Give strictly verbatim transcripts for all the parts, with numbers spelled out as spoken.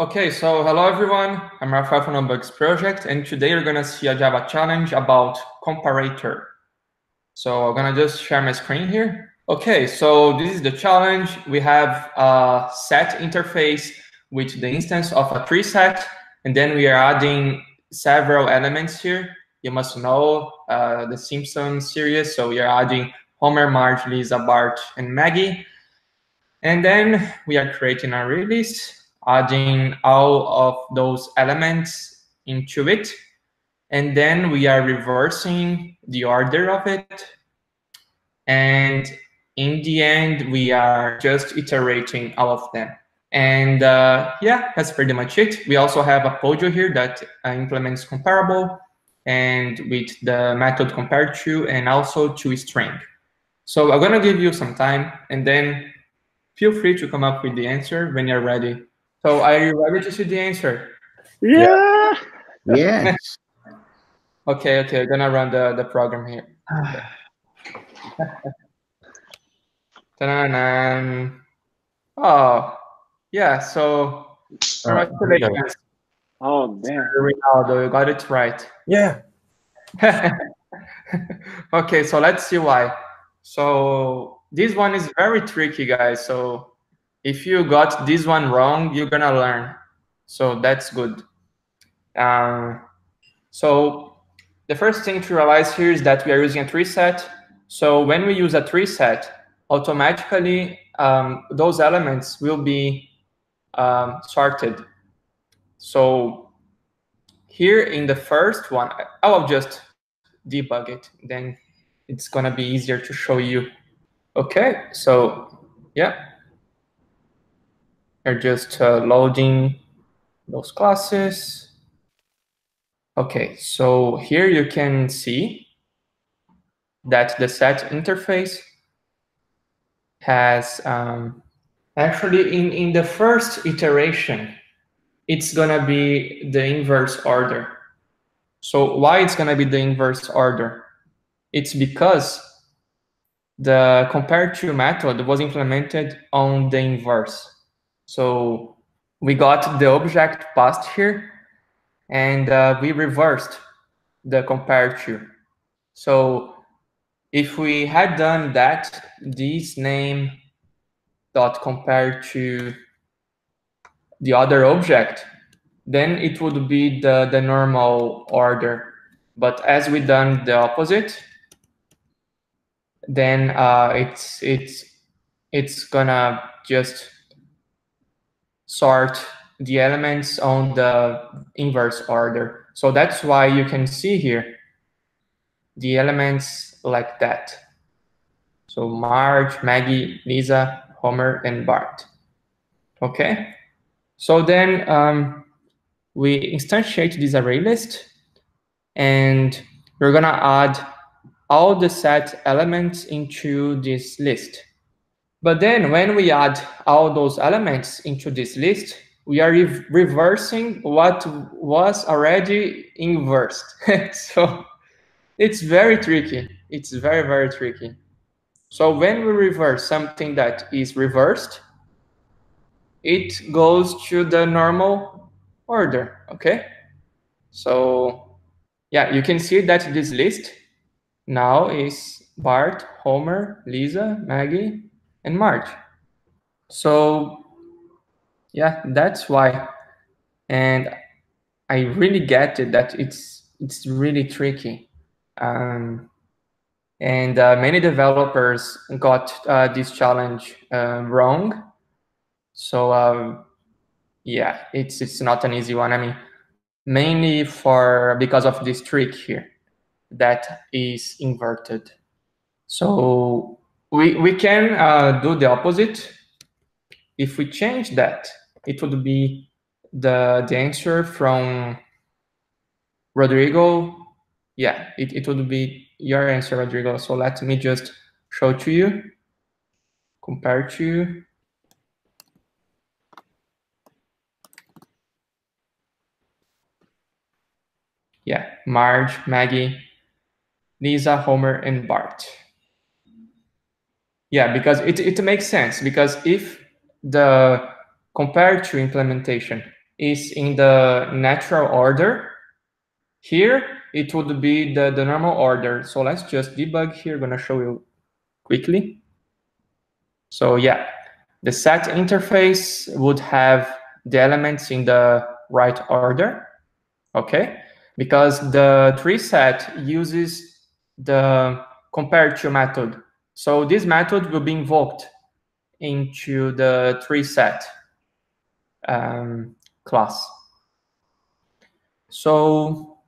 Okay, so hello everyone, I'm Rafael from NoBugsProject, and today you're gonna see a Java challenge about comparator. So I'm gonna just share my screen here. Okay, so this is the challenge. We have a set interface with the instance of a tree set, and then we are adding several elements here. You must know uh, the Simpsons series, so we are adding Homer, Marge, Lisa, Bart, and Maggie. And then we are creating an array list, adding all of those elements into it. And then we are reversing the order of it. And in the end, we are just iterating all of them. And uh, yeah, that's pretty much it. We also have a pojo here that uh, implements comparable and with the method compareTo and also toString. So I'm gonna give you some time, and then feel free to come up with the answer when you're ready. So are you ready to see the answer? Yeah. Yeah. Yes. Okay, okay, I'm gonna run the, the program here. Ta-da-da. Oh, yeah, so congratulations. Oh, man. Ronaldo, you got it right. Yeah. Okay, so let's see why. So this one is very tricky, guys. So if you got this one wrong, you're gonna learn. So that's good. Uh, so the first thing to realize here is that we are using a tree set. So when we use a tree set, automatically um, those elements will be um, sorted. So here in the first one, I'll just debug it. Then it's gonna be easier to show you. Okay, so yeah. They're just uh, loading those classes. Okay, so here you can see that the set interface has um, actually in, in the first iteration, it's gonna be the inverse order. So why it's gonna be the inverse order? It's because the compareTo method was implemented on the inverse. So we got the object passed here, and uh, we reversed the compareTo. So if we had done that, this name dot compareTo the other object, then it would be the, the normal order. But as we done the opposite, then uh, it's it's it's gonna just sort the elements on the inverse order. So that's why you can see here the elements like that. So Marge, Maggie, Lisa, Homer, and Bart. Okay. So then um, we instantiate this array list, and we're gonna add all the set elements into this list. But then when we add all those elements into this list, we are re reversing what was already inversed. So it's very tricky. It's very, very tricky. So when we reverse something that is reversed, it goes to the normal order, okay? So yeah, you can see that this list now is Bart, Homer, Lisa, Maggie, and March. So yeah, that's why. And I really get it that it's it's really tricky. Um, and uh, many developers got uh, this challenge uh, wrong. So um, yeah, it's it's not an easy one. I mean, mainly for because of this trick here that is inverted. So We, we can uh, do the opposite. If we change that, it would be the, the answer from Rodrigo. Yeah, it, it would be your answer, Rodrigo. So let me just show to you, compare to you. Yeah, Marge, Maggie, Lisa, Homer, and Bart. Yeah, because it, it makes sense, because if the compareTo implementation is in the natural order. Here, it would be the, the normal order. So let's just debug here. I'm going to show you quickly. So yeah, the set interface would have the elements in the right order, okay? Because the tree set uses the compareTo method. So this method will be invoked into the tree set um, class. So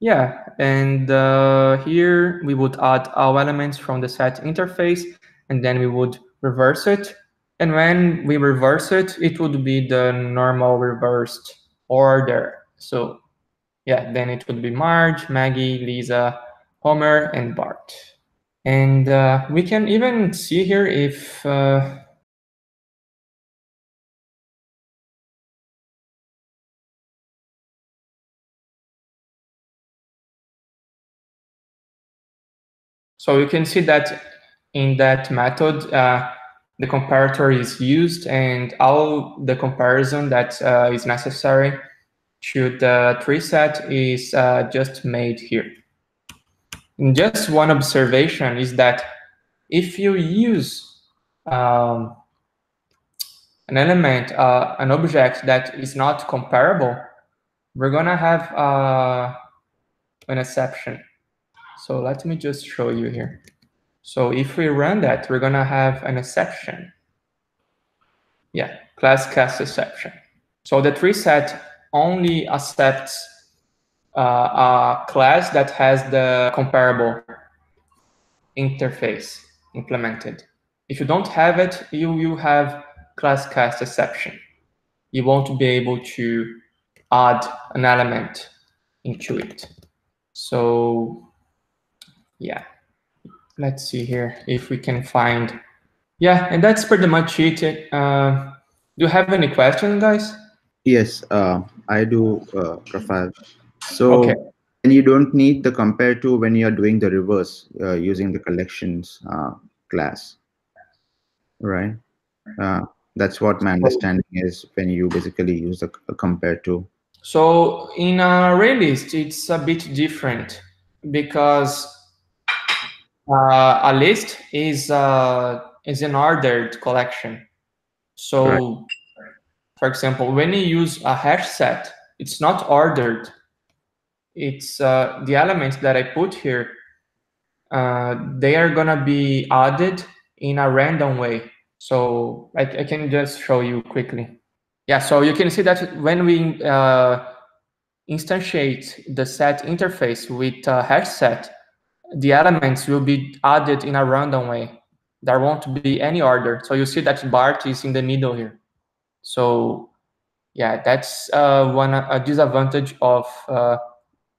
yeah, and uh, here we would add our elements from the set interface, and then we would reverse it. And when we reverse it, it would be the normal reversed order. So yeah, then it would be Marge, Maggie, Lisa, Homer, and Bart. And uh, we can even see here if uh, so you can see that in that method uh, the comparator is used and all the comparison that uh, is necessary to the tree set is uh, just made here. And just one observation is that if you use um, an element, uh, an object that is not comparable, we're gonna have uh, an exception. So let me just show you here. So if we run that, we're gonna have an exception. Yeah, class casts exception. So the tree set only accepts Uh, a class that has the comparable interface implemented. If you don't have it, you will have class cast exception. You won't be able to add an element into it. So yeah, let's see here if we can find. Yeah, and that's pretty much it. Uh, do you have any questions, guys? Yes, uh, I do, uh, Profile. So okay. And you don't need the compareTo when you're doing the reverse uh, using the collections uh, class, right? Uh, that's what my understanding is when you basically use the compareTo. So in ArrayList, it's a bit different because uh, a list is, uh, is an ordered collection. So right. For example, when you use a hash set, it's not ordered. It's uh, the elements that I put here, uh, they are going to be added in a random way. So I, I can just show you quickly. Yeah, so you can see that when we uh, instantiate the set interface with uh, HashSet, the elements will be added in a random way. There won't be any order. So you see that Bart is in the middle here. So yeah, that's uh, one a disadvantage of uh,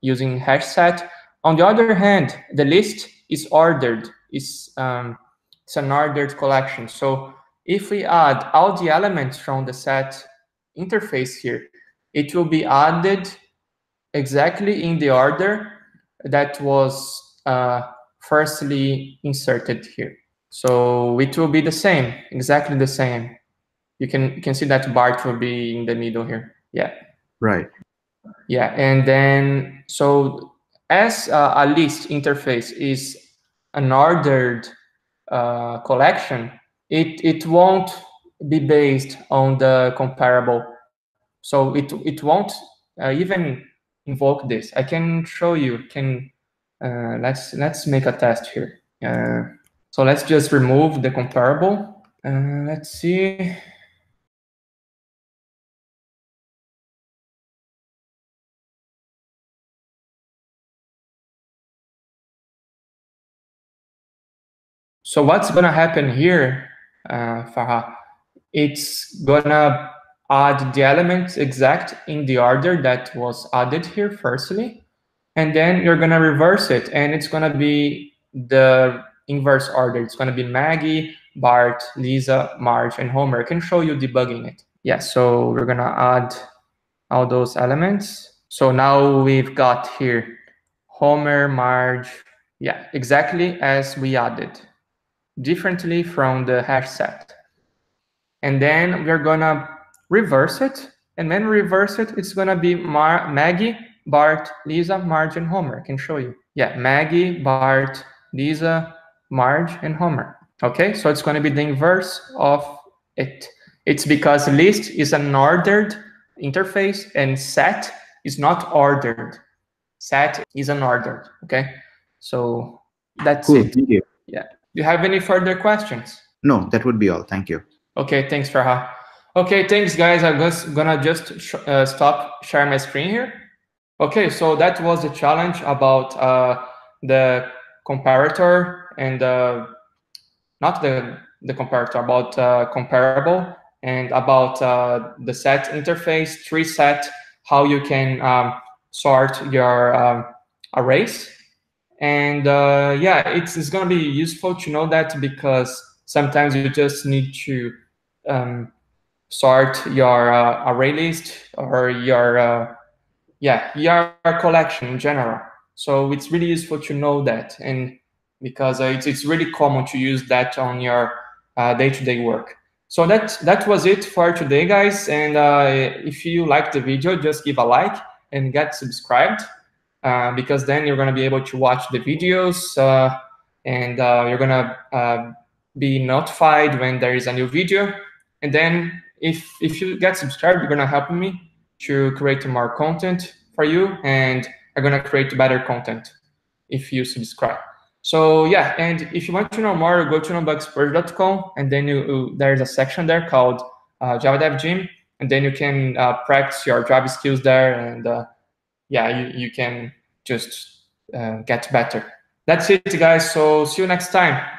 using HashSet. On the other hand, the list is ordered. It's, um, it's an ordered collection. So if we add all the elements from the set interface here, it will be added exactly in the order that was uh, firstly inserted here. So it will be the same, exactly the same. You can, you can see that Bart will be in the middle here. Yeah. Right. Yeah, and then, so as uh, a list interface is an ordered uh, collection, it, it won't be based on the comparable. So it, it won't uh, even invoke this. I can show you, can, uh, let's, let's make a test here. Uh, so let's just remove the comparable. Uh, let's see. So what's gonna happen here, uh, Farha? It's gonna add the elements exact in the order that was added here firstly, and then you're gonna reverse it, and it's gonna be the inverse order. It's gonna be Maggie, Bart, Lisa, Marge, and Homer. I can show you debugging it. Yeah, so we're gonna add all those elements. So now we've got here Homer, Marge. Yeah, exactly as we added. Differently from the hash set. And then we're gonna reverse it And when we reverse it, it's going to be Mar Maggie, Bart, Lisa, Marge, and Homer. I can show you. Yeah, Maggie, Bart, Lisa, Marge, and Homer. OK, so it's going to be the inverse of it. It's because list is an ordered interface, and set is not ordered. Set is an ordered. OK, so that's cool. It. Thank you. Yeah. Do you have any further questions? No, that would be all. Thank you. OK, thanks, Farha. OK, thanks, guys. I'm going to just sh uh, stop sharing my screen here. OK, so that was the challenge about uh, the comparator and uh, not the, the comparator, about uh, comparable, and about uh, the set interface, TreeSet, how you can um, sort your uh, arrays. And uh, yeah, it's, it's going to be useful to know that, because sometimes you just need to um, sort your uh, array list or your... Uh, Yeah, your collection in general. So it's really useful to know that, and because uh, it's, it's really common to use that on your day-to-day uh, -day work. So that, that was it for today, guys. And uh, if you like the video, just give a like and get subscribed, uh, because then you're going to be able to watch the videos, uh, and uh, you're going to uh, be notified when there is a new video. And then if, if you get subscribed, you're going to help me to create more content for you, and I'm gonna create better content if you subscribe. So yeah, and if you want to know more, go to no bugs project dot com, and then you, you, there's a section there called uh, Java Dev Gym, and then you can uh, practice your Java skills there, and uh, yeah, you, you can just uh, get better. That's it, guys, so see you next time.